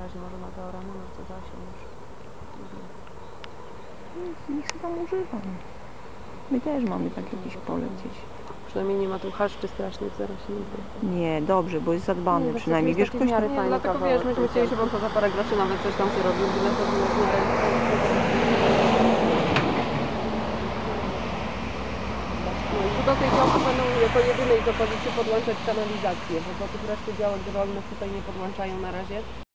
na razie może ma do rany, może to da się już. Niech się tam używa. My też mamy tak jakieś pole gdzieś. Przynajmniej nie ma tu haszczy strasznych zarośników. Nie, dobrze, bo jest zadbany, nie, przynajmniej wiesz, ktoś tam... Nie, dlatego wiesz, myśmy chcieli, żeby on to za parę groszy nawet coś tam się robił, tyle to było w miarę. Do tej działki będą jako jedynej do pozycji podłączać kanalizację, bo do tych reszty działek rolnych tutaj nie podłączają na razie.